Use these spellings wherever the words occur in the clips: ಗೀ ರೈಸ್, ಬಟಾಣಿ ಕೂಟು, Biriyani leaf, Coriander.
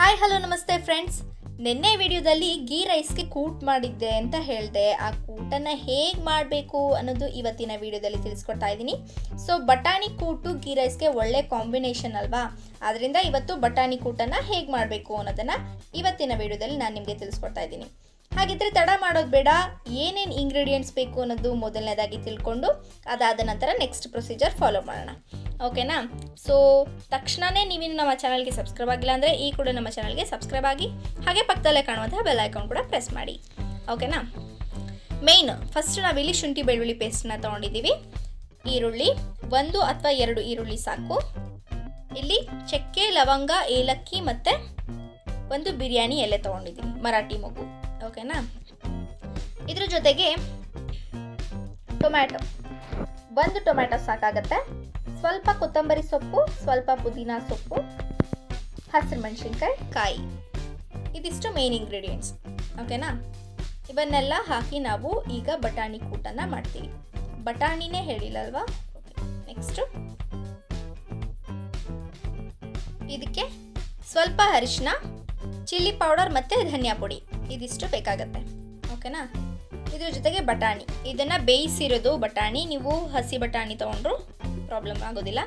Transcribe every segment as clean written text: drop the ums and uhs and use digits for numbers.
Hi hello ನಮಸ್ತೆ friends. ನೆನ್ನೆ ವಿಡಿಯೋದಲ್ಲಿ ಗೀ ರೈಸ್ಗೆ ಕೂಟ್ ಮಾಡಿದ್ದೆ ಅಂತ ಹೇಳಿದೆ. ಆ ಕೂಟನ್ನು ಹೇಗೆ ಮಾಡಬೇಕು ಅನ್ನೋದು ಇವತ್ತಿನ ವಿಡಿಯೋದಲ್ಲಿ ತಿಳಿಸ್ಕೊಡ್ತಾ ಇದ್ದೀನಿ. ಸೊ ಬಟಾಣಿ ಕೂಟು ಗೀ ರೈಸ್ಗೆ ಒಳ್ಳೆ ಕಾಂಬಿನೇಷನ್ ಅಲ್ವಾ, ಆದ್ದರಿಂದ ಇವತ್ತು ಬಟಾಣಿ ಕೂಟನ್ನು ಹೇಗೆ ಮಾಡಬೇಕು ಅನ್ನೋದನ್ನು ಇವತ್ತಿನ ವಿಡಿಯೋದಲ್ಲಿ ನಾನು ನಿಮಗೆ ತಿಳಿಸ್ಕೊಡ್ತಾ ಇದ್ದೀನಿ. ಹಾಗಿದ್ದರೆ ತಡ ಮಾಡೋದು ಬೇಡ, ಏನೇನು ಇಂಗ್ರೀಡಿಯೆಂಟ್ಸ್ ಬೇಕು ಅನ್ನೋದು ಮೊದಲನೇದಾಗಿ ತಿಳ್ಕೊಂಡು ಅದಾದ ನಂತರ ನೆಕ್ಸ್ಟ್ ಪ್ರೊಸೀಜರ್ ಫಾಲೋ ಮಾಡೋಣ, ಓಕೆನಾ? ಸೊ ತಕ್ಷಣವೇ ನೀವಿನ್ನು ನಮ್ಮ ಚಾನಲ್ಗೆ ಸಬ್ಸ್ಕ್ರೈಬ್ ಆಗಿಲ್ಲ ಅಂದರೆ ಈ ಕೂಡ ನಮ್ಮ ಚಾನಲ್ಗೆ ಸಬ್ಸ್ಕ್ರೈಬ್ ಆಗಿ, ಹಾಗೆ ಪಕ್ಕದಲ್ಲೇ ಕಾಣುವಂತಹ ಬೆಲ್ ಐಕಾನ್ ಕೂಡ ಪ್ರೆಸ್ ಮಾಡಿ, ಓಕೆನಾ? ಮೇಯ್ನ್ ಫಸ್ಟ್ ನಾವಿಲ್ಲಿ ಶುಂಠಿ ಬೆಳ್ಳುಳ್ಳಿ ಪೇಸ್ಟನ್ನ ತೊಗೊಂಡಿದ್ದೀವಿ. ಈರುಳ್ಳಿ ಒಂದು ಅಥವಾ ಎರಡು ಈರುಳ್ಳಿ ಸಾಕು. ಇಲ್ಲಿ ಚಕ್ಕೆ, ಲವಂಗ, ಏಲಕ್ಕಿ ಮತ್ತು ಒಂದು ಬಿರಿಯಾನಿ ಎಲೆ ತೊಗೊಂಡಿದ್ದೀನಿ, ಮರಾಠಿ ಮೊಗ್ಗು, ಓಕೆನಾ? ಇದ್ರ ಜೊತೆಗೆ ಟೊಮ್ಯಾಟೊ, ಒಂದು ಟೊಮ್ಯಾಟೊ ಸಾಕಾಗತ್ತೆ. ಸ್ವಲ್ಪ ಕೊತ್ತಂಬರಿ ಸೊಪ್ಪು, ಸ್ವಲ್ಪ ಪುದೀನಾ ಸೊಪ್ಪು, ಹಸಿರು ಮೆಣಸಿನ್ಕಾಯಿ ಕಾಯಿ, ಇದಿಷ್ಟು ಮೇನ್ ಇಂಗ್ರೀಡಿಯೆಂಟ್ಸ್, ಓಕೆನಾ? ಇವನ್ನೆಲ್ಲ ಹಾಕಿ ನಾವು ಈಗ ಬಟಾಣಿ ಕೂಟನ್ನು ಮಾಡ್ತೀವಿ. ಬಟಾಣಿನೇ ಹೇಳಿಲ್ಲಲ್ವಾ, ಓಕೆ. ನೆಕ್ಸ್ಟು ಇದಕ್ಕೆ ಸ್ವಲ್ಪ ಅರಿಶಿನ, ಚಿಲ್ಲಿ ಪೌಡರ್ ಮತ್ತು ಧನಿಯಾ ಪುಡಿ, ಇದಿಷ್ಟು ಬೇಕಾಗತ್ತೆ, ಓಕೆನಾ? ಇದ್ರ ಜೊತೆಗೆ ಬಟಾಣಿ, ಇದನ್ನು ಬೇಯಿಸಿರೋದು ಬಟಾಣಿ, ನೀವು ಹಸಿ ಬಟಾಣಿ ತೊಗೊಂಡ್ರು ಪ್ರಾಬ್ಲಮ್ ಆಗೋದಿಲ್ಲ.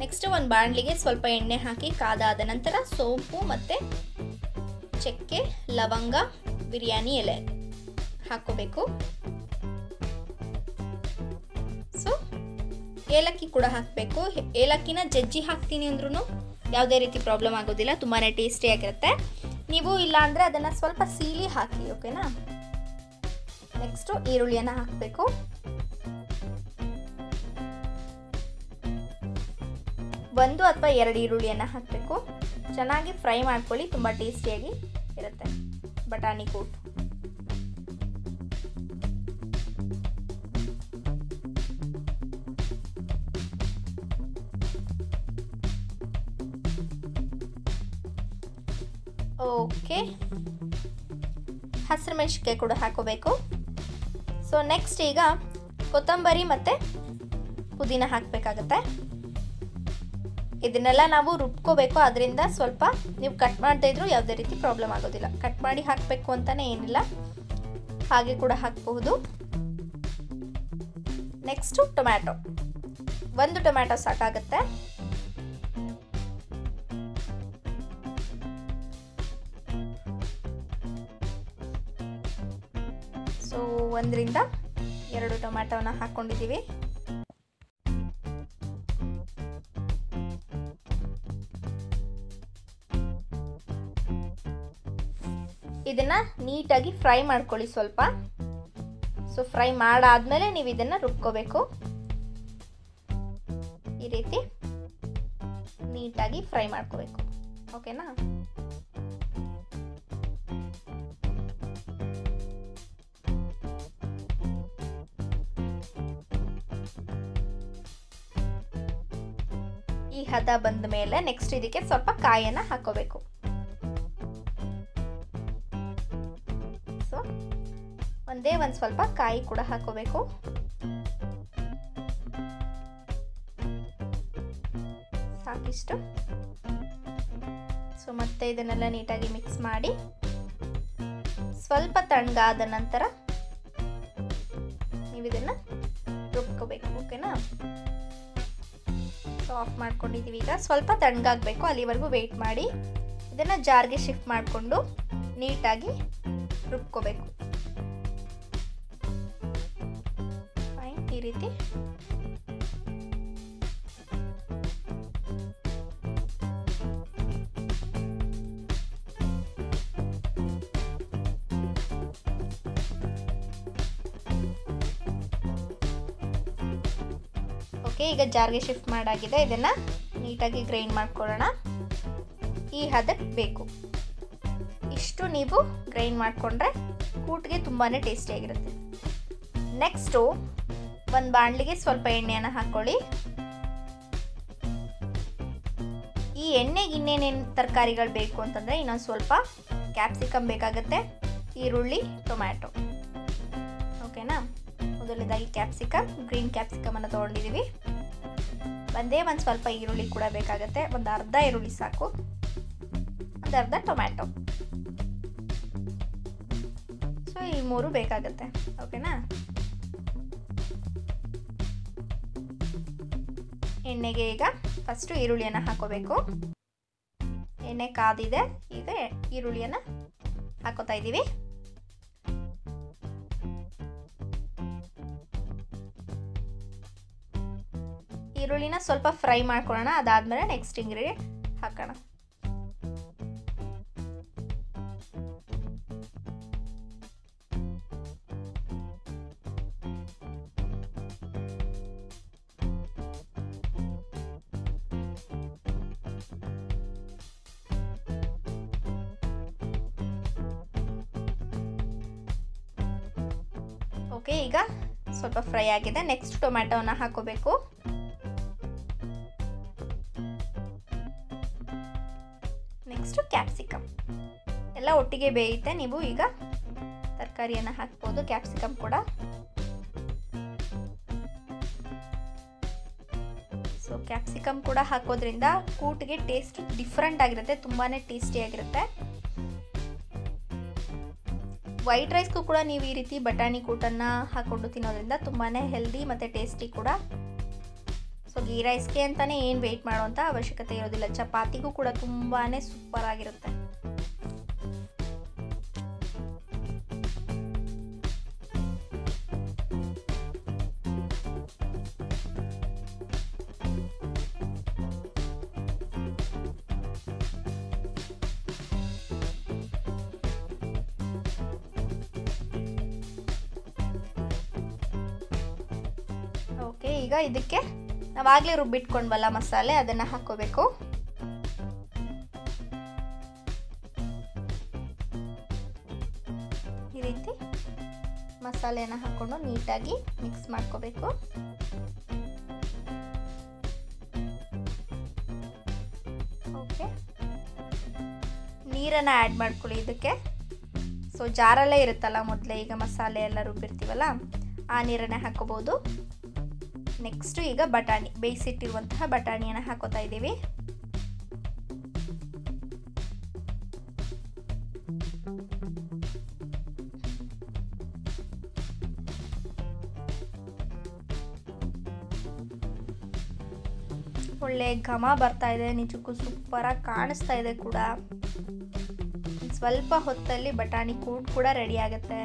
ನೆಕ್ಸ್ಟ್ ಒಂದು ಬಾಣಲಿಗೆ ಸ್ವಲ್ಪ ಎಣ್ಣೆ ಹಾಕಿ ಕಾದಾದ ನಂತರ ಸೋಂಪು ಮತ್ತು ಚಕ್ಕೆ, ಲವಂಗ, ಬಿರಿಯಾನಿ ಎಲೆ ಹಾಕೋಬೇಕು. ಸೊ ಏಲಕ್ಕಿ ಕೂಡ ಹಾಕಬೇಕು. ಏಲಕ್ಕಿನ ಜಜ್ಜಿ ಹಾಕ್ತೀನಿ ಅಂದ್ರೂ ಯಾವುದೇ ರೀತಿ ಪ್ರಾಬ್ಲಮ್ ಆಗೋದಿಲ್ಲ, ತುಂಬಾ ಟೇಸ್ಟಿಯಾಗಿರುತ್ತೆ. ನೀವು ಇಲ್ಲಾಂದರೆ ಅದನ್ನು ಸ್ವಲ್ಪ ಸೀಲಿ ಹಾಕಿ, ಓಕೆನಾ? ನೆಕ್ಸ್ಟು ಈರುಳ್ಳಿಯನ್ನು ಹಾಕಬೇಕು. ಒಂದು ಅಥವಾ ಎರಡು ಈರುಳ್ಳಿಯನ್ನು ಹಾಕಬೇಕು. ಚೆನ್ನಾಗಿ ಫ್ರೈ ಮಾಡ್ಕೊಳ್ಳಿ, ತುಂಬ ಟೇಸ್ಟಿಯಾಗಿ ಇರುತ್ತೆ ಬಟಾಣಿ ಕೂಟು. ಓಕೆ, ಹಸಿರು ಮೆಣಸಿನ್ಕಾಯಿ ಕೂಡ ಹಾಕೋಬೇಕು. ಸೊ ನೆಕ್ಸ್ಟ್ ಈಗ ಕೊತ್ತಂಬರಿ ಮತ್ತು ಪುದೀನ ಹಾಕಬೇಕಾಗತ್ತೆ. ಇದನ್ನೆಲ್ಲ ನಾವು ರುಬ್ಕೋಬೇಕು, ಅದರಿಂದ ಸ್ವಲ್ಪ ನೀವು ಕಟ್ ಮಾಡದೇ ಇದ್ರೂ ಯಾವುದೇ ರೀತಿ ಪ್ರಾಬ್ಲಮ್ ಆಗೋದಿಲ್ಲ. ಕಟ್ ಮಾಡಿ ಹಾಕಬೇಕು ಅಂತಲೇ ಏನಿಲ್ಲ, ಹಾಗೆ ಕೂಡ ಹಾಕಬಹುದು. ನೆಕ್ಸ್ಟು ಟೊಮ್ಯಾಟೊ, ಒಂದು ಟೊಮ್ಯಾಟೊ ಸಾಕಾಗತ್ತೆ. ಸೊ ಒಂದರಿಂದ ಎರಡು ಟೊಮ್ಯಾಟೋನ ಹಾಕ್ಕೊಂಡಿದ್ದೀವಿ. ಇದನ್ನು ನೀಟಾಗಿ ಫ್ರೈ ಮಾಡ್ಕೊಳ್ಳಿ ಸ್ವಲ್ಪ. ಸೊ ಫ್ರೈ ಮಾಡಾದ್ಮೇಲೆ ನೀವು ಇದನ್ನು ರುಬ್ಕೋಬೇಕು. ಈ ರೀತಿ ನೀಟಾಗಿ ಫ್ರೈ ಮಾಡ್ಕೋಬೇಕು, ಓಕೆನಾ? ಈ ಹದ ಬಂದ ಮೇಲೆ ನೆಕ್ಸ್ಟ್ ಇದಕ್ಕೆ ಸ್ವಲ್ಪ ಕಾಯನ್ನು ಹಾಕೋಬೇಕು. ಸೊ ಒಂದೇ ಒಂದು ಸ್ವಲ್ಪ ಕಾಯಿ ಕೂಡ ಹಾಕೋಬೇಕು. ಸಾಕಿಷ್ಟು. ಸೊ ಮತ್ತೆ ಇದನ್ನೆಲ್ಲ ನೀಟಾಗಿ ಮಿಕ್ಸ್ ಮಾಡಿ ಸ್ವಲ್ಪ ತಣ್ಣಗಾದ ನಂತರ ನೀವು ಇದನ್ನು ರುಬ್ಕೋಬೇಕು, ಓಕೆನಾ? ಆಫ್ ಮಾಡ್ಕೊಂಡಿದ್ದೀವಿ. ಈಗ ಸ್ವಲ್ಪ ತಣ್ಣಗಾಗಬೇಕು, ಅಲ್ಲಿವರೆಗೂ ವೆಯ್ಟ್ ಮಾಡಿ. ಇದನ್ನು ಜಾರ್ಗೆ ಶಿಫ್ಟ್ ಮಾಡಿಕೊಂಡು ನೀಟಾಗಿ ರುಬ್ಕೋಬೇಕು. ಫೈನ್, ಈ ರೀತಿ. ಈಗ ಜಾರ್ಗೆ ಶಿಫ್ಟ್ ಮಾಡಾಗಿದೆ. ಇದನ್ನು ನೀಟಾಗಿ ಗ್ರೈಂಡ್ ಮಾಡ್ಕೊಳ್ಳೋಣ. ಈ ಹದಕ್ಕೆ ಬೇಕು ಇಷ್ಟು ನೀವು ಗ್ರೈಂಡ್ ಮಾಡಿಕೊಂಡ್ರೆ ಕೂಟ್ಗೆ ತುಂಬಾ ಟೇಸ್ಟಿಯಾಗಿರುತ್ತೆ. ನೆಕ್ಸ್ಟು ಒಂದು ಬಾಣಲಿಗೆ ಸ್ವಲ್ಪ ಎಣ್ಣೆಯನ್ನು ಹಾಕ್ಕೊಳ್ಳಿ. ಈ ಎಣ್ಣೆಗೆ ಇನ್ನೇನೇನು ತರಕಾರಿಗಳು ಬೇಕು ಅಂತಂದರೆ ಇನ್ನೊಂದು ಸ್ವಲ್ಪ ಕ್ಯಾಪ್ಸಿಕಮ್ ಬೇಕಾಗುತ್ತೆ, ಈರುಳ್ಳಿ, ಟೊಮ್ಯಾಟೊ, ಓಕೆನಾ? ಮೊದಲನೇದಾಗಿ ಕ್ಯಾಪ್ಸಿಕಮ್, ಗ್ರೀನ್ ಕ್ಯಾಪ್ಸಿಕಮನ್ನು ತೊಗೊಂಡಿದ್ದೀವಿ. ಒಂದೇ ಒಂದು ಸ್ವಲ್ಪ ಈರುಳ್ಳಿ ಕೂಡ ಬೇಕಾಗುತ್ತೆ, ಒಂದು ಅರ್ಧ ಈರುಳ್ಳಿ ಸಾಕು. after the tomato. So ee mooru bekaಗುತ್ತೆ okay na. ಎಣ್ಣೆಗೆ ಈಗ ಫಸ್ಟ್ ಈರುಳ್ಳಿಯನ್ನು ಹಾಕೋಬೇಕು. ಎಣ್ಣೆ ಕಾದಿದೆ, ಈಗ ಈರುಳ್ಳಿಯನ್ನು ಹಾಕೋತಾ ಇದೀವಿ. ಈರುಳ್ಳಿನ ಸ್ವಲ್ಪ ಫ್ರೈ ಮಾಡ್ಕೊಳ್ಳೋಣ, ಅದಾದ್ಮೇಲೆ ನೆಕ್ಸ್ಟ್ ಇಂಗ್ರೀಡಿಯೆಂಟ್ ಹಾಕೋಣ. ಓಕೆ, ಈಗ ಸ್ವಲ್ಪ ಫ್ರೈ ಆಗಿದೆ. ನೆಕ್ಸ್ಟ್ ಟೊಮೆಟೋನ ಹಾಕೋಬೇಕು. ನೆಕ್ಸ್ಟ್ ಕ್ಯಾಪ್ಸಿಕಮ್ ಎಲ್ಲ ಒಟ್ಟಿಗೆ ಬೇಯುತ್ತೆ. ನೀವು ಈಗ ತರಕಾರಿಯನ್ನು ಹಾಕ್ಬೋದು, ಕ್ಯಾಪ್ಸಿಕಮ್ ಕೂಡ. ಸೊ ಕ್ಯಾಪ್ಸಿಕಮ್ ಕೂಡ ಹಾಕೋದ್ರಿಂದ ಕೂಟ್ಗೆ ಟೇಸ್ಟ್ ಡಿಫ್ರೆಂಟ್ ಆಗಿರುತ್ತೆ, ತುಂಬಾ ಟೇಸ್ಟಿ ಆಗಿರುತ್ತೆ. ವೈಟ್ ರೈಸ್ಗೂ ಕೂಡ ನೀವು ಈ ರೀತಿ ಬಟಾಣಿ ಕೂಟನ್ನು ಹಾಕೊಂಡು ತಿನ್ನೋದ್ರಿಂದ ತುಂಬಾ ಹೆಲ್ದಿ ಮತ್ತು ಟೇಸ್ಟಿ ಕೂಡ. ಸೊ ಗೀ ರೈಸ್ಗೆ ಅಂತಲೇ ಏನು ವೆಯ್ಟ್ ಮಾಡೋಂಥ ಅವಶ್ಯಕತೆ ಇರೋದಿಲ್ಲ, ಚಪಾತಿಗೂ ಕೂಡ ತುಂಬಾ ಸೂಪರ್ ಆಗಿರುತ್ತೆ. ಓಕೆ, ಈಗ ಇದಕ್ಕೆ ನಾವಾಗಲೇ ರುಬ್ಬಿಟ್ಕೊಂಡ್ವಲ್ಲ ಮಸಾಲೆ, ಅದನ್ನು ಹಾಕೋಬೇಕು. ಈ ರೀತಿ ಮಸಾಲೆಯನ್ನು ಹಾಕೊಂಡು ನೀಟಾಗಿ ಮಿಕ್ಸ್ ಮಾಡ್ಕೋಬೇಕು. ಓಕೆ, ನೀರನ್ನು ಆ್ಯಡ್ ಮಾಡ್ಕೊಳ್ಳಿ ಇದಕ್ಕೆ. ಸೊ ಜಾರಲ್ಲೇ ಇರುತ್ತಲ್ಲ ಮೊದಲೇ, ಈಗ ಮಸಾಲೆ ಎಲ್ಲ ರುಬ್ಬಿರ್ತೀವಲ್ಲ ಆ ನೀರನ್ನೇ ಹಾಕೋಬೋದು. ನೆಕ್ಸ್ಟ್ ಈಗ ಬಟಾಣಿ, ಬೇಯಿಸಿಟ್ಟಿರುವಂತಹ ಬಟಾಣಿಯನ್ನು ಹಾಕೋತಾ ಇದ್ದೀವಿ. ಒಳ್ಳೆ ಘಮ ಬರ್ತಾ ಇದೆ, ನಿಜಕ್ಕೂ ಸೂಪರಾಗಿ ಕಾಣಿಸ್ತಾ ಇದೆ ಕೂಡ. ಸ್ವಲ್ಪ ಹೊತ್ತಲ್ಲಿ ಬಟಾಣಿ ಕೂಟ್ ಕೂಡ ರೆಡಿ ಆಗುತ್ತೆ.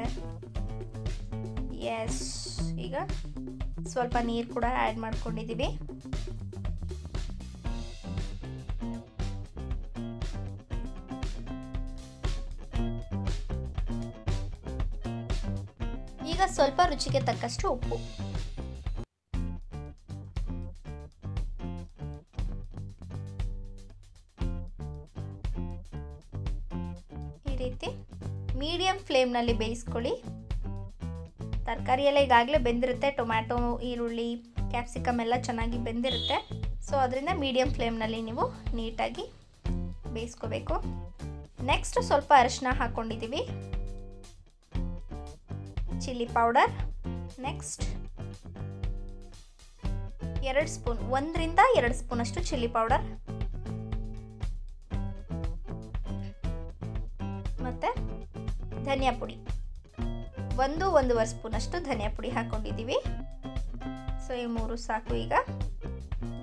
ಎಸ್, ಈಗ ಸ್ವಲ್ಪ ನೀರು ಕೂಡ ಆ್ಯಡ್ ಮಾಡ್ಕೊಂಡಿದ್ದೀವಿ. ಈಗ ಸ್ವಲ್ಪ ರುಚಿಗೆ ತಕ್ಕಷ್ಟು ಉಪ್ಪು. ಈ ರೀತಿ ಮೀಡಿಯಂ ಫ್ಲೇಮ್ನಲ್ಲಿ ಬೇಯಿಸ್ಕೊಳ್ಳಿ. ತರಕಾರಿ ಎಲ್ಲ ಈಗಾಗಲೇ ಬೆಂದಿರುತ್ತೆ, ಟೊಮ್ಯಾಟೊ, ಈರುಳ್ಳಿ, ಕ್ಯಾಪ್ಸಿಕಮ್ ಎಲ್ಲ ಚೆನ್ನಾಗಿ ಬೆಂದಿರುತ್ತೆ. ಸೊ ಅದರಿಂದ ಮೀಡಿಯಮ್ ಫ್ಲೇಮ್ನಲ್ಲಿ ನೀವು ನೀಟಾಗಿ ಬೇಯಿಸ್ಕೋಬೇಕು. ನೆಕ್ಸ್ಟ್ ಸ್ವಲ್ಪ ಅರಿಶಿನ ಹಾಕ್ಕೊಂಡಿದ್ದೀವಿ, ಚಿಲ್ಲಿ ಪೌಡರ್, ನೆಕ್ಸ್ಟ್ 2 ಸ್ಪೂನ್, 1 ರಿಂದ 2 ಸ್ಪೂನ್ ಅಷ್ಟು ಚಿಲ್ಲಿ ಪೌಡರ್, ಮತ್ತು ಧನಿಯಾ ಪುಡಿ 1–1.5 ಸ್ಪೂನ್ ಅಷ್ಟು ಧನಿಯಾ ಪುಡಿ ಹಾಕ್ಕೊಂಡಿದ್ದೀವಿ. ಸೊ ಈ ಮೂರು ಸಾಕು. ಈಗ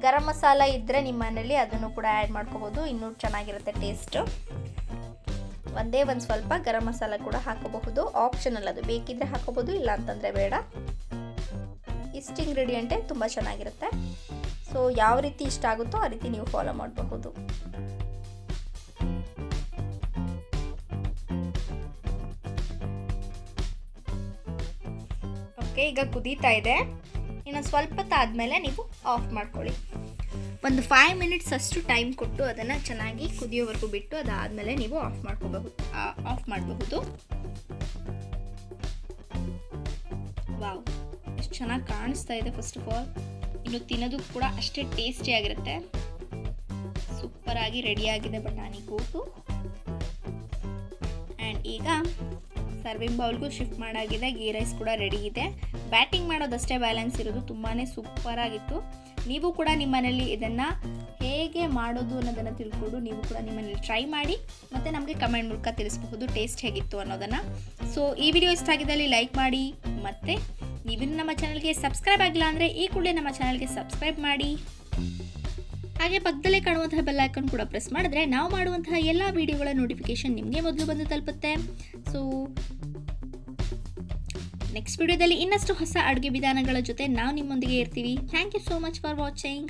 ಗರಂ ಮಸಾಲ ಇದ್ದರೆ ನಿಮ್ಮ ಮನೇಲಿ ಅದನ್ನು ಕೂಡ ಆ್ಯಡ್ ಮಾಡ್ಕೋಬೋದು, ಇನ್ನೂ ಚೆನ್ನಾಗಿರುತ್ತೆ ಟೇಸ್ಟು. ಒಂದೇ ಸ್ವಲ್ಪ ಗರಂ ಮಸಾಲ ಕೂಡ ಹಾಕೋಬಹುದು, ಆಪ್ಷನಲ್ ಅದು, ಬೇಕಿದ್ರೆ ಹಾಕೋಬೋದು, ಇಲ್ಲ ಅಂತಂದರೆ ಬೇಡ. ಇಷ್ಟು ಇಂಗ್ರೀಡಿಯೆಂಟೇ ತುಂಬ ಚೆನ್ನಾಗಿರುತ್ತೆ. ಸೊ ಯಾವ ರೀತಿ ಇಷ್ಟ ಆಗುತ್ತೋ ಆ ರೀತಿ ನೀವು ಫಾಲೋ ಮಾಡಬಹುದು. ಓಕೆ, ಈಗ ಕುದೀತಾ ಇದೆ. ಇನ್ನು ಸ್ವಲ್ಪ ಆದಮೇಲೆ ನೀವು ಆಫ್ ಮಾಡ್ಕೊಳ್ಳಿ. ಒಂದು 5 ಮಿನಿಟ್ಸ್ ಅಷ್ಟು ಟೈಮ್ ಕೊಟ್ಟು ಅದನ್ನು ಚೆನ್ನಾಗಿ ಕುದಿಯೋವರೆಗೂ ಬಿಟ್ಟು, ಅದಾದಮೇಲೆ ನೀವು ಆಫ್ ಮಾಡಬಹುದು. ವಾವ್, ಎಷ್ಟು ಚೆನ್ನಾಗಿ ಕಾಣಿಸ್ತಾ ಇದೆ. ಫಸ್ಟ್ ಆಫ್ ಆಲ್ ಇನ್ನು ತಿನ್ನೋದಕ್ಕೂ ಕೂಡ ಅಷ್ಟೇ ಟೇಸ್ಟಿಯಾಗಿರುತ್ತೆ. ಸೂಪರಾಗಿ ರೆಡಿಯಾಗಿದೆ ಬಟಾಣಿ ಕೂಟು. ಆ್ಯಂಡ್ ಈಗ ಸರ್ವಿಂಗ್ ಬೌಲ್ಗೂ ಶಿಫ್ಟ್ ಮಾಡಾಗಿದೆ. ಗೀ ರೈಸ್ ಕೂಡ ರೆಡಿ ಇದೆ. ಬ್ಯಾಟಿಂಗ್ ಮಾಡೋದಷ್ಟೇ ಬ್ಯಾಲೆನ್ಸ್ ಇರೋದು, ತುಂಬಾ ಸೂಪರಾಗಿತ್ತು. ನೀವು ಕೂಡ ನಿಮ್ಮ ಮನೇಲಿ ಇದನ್ನು ಹೇಗೆ ಹೇಗೆ ಮಾಡೋದು ಅನ್ನೋದನ್ನು ತಿಳ್ಕೊಂಡು ನೀವು ಕೂಡ ನಿಮ್ಮ ಮನೆಯಲ್ಲಿ ಟ್ರೈ ಮಾಡಿ ಮತ್ತೆ ನಮಗೆ ಕಮೆಂಟ್ ಮೂಲಕ ತಿಳಿಸಬಹುದು ಟೇಸ್ಟ್ ಹೇಗಿತ್ತು ಅನ್ನೋದನ್ನ. ಸೋ ಈ ವಿಡಿಯೋ ಇಷ್ಟ ಆಗಿದ್ದಲ್ಲಿ ಲೈಕ್ ಮಾಡಿ ಮತ್ತೆ ನೀವು ನಮ್ಮ ಚಾನೆಲ್ಗೆ ಸಬ್ಸ್ಕ್ರೈಬ್ ಆಗಿಲ್ಲ ಅಂದ್ರೆ ಈ ಕೂಡಲೇ ನಮ್ಮ ಚಾನೆಲ್ಗೆ ಸಬ್ಸ್ಕ್ರೈಬ್ ಮಾಡಿ ಹಾಗೆ ಪಕ್ಕದಲ್ಲೇ ಕಾಣುವಂತಹ ಬೆಲ್ ಐಕಾನ್ ಕೂಡ ಪ್ರೆಸ್ ಮಾಡಿದ್ರೆ ನಾವು ಮಾಡುವಂತಹ ಎಲ್ಲಾ ವಿಡಿಯೋಗಳ ನೋಟಿಫಿಕೇಶನ್ ನಿಮಗೆ ಮೊದಲು ಬಂದು ತಲುಪುತ್ತೆ. ಸೋ ನೆಕ್ಸ್ಟ್ ವಿಡಿಯೋದಲ್ಲಿ ಇನ್ನಷ್ಟು ಹೊಸ ಅಡುಗೆ ವಿಧಾನಗಳ ಜೊತೆ ನಾವು ನಿಮ್ಮೊಂದಿಗೆ ಇರ್ತೀವಿ. Thank you so much for watching.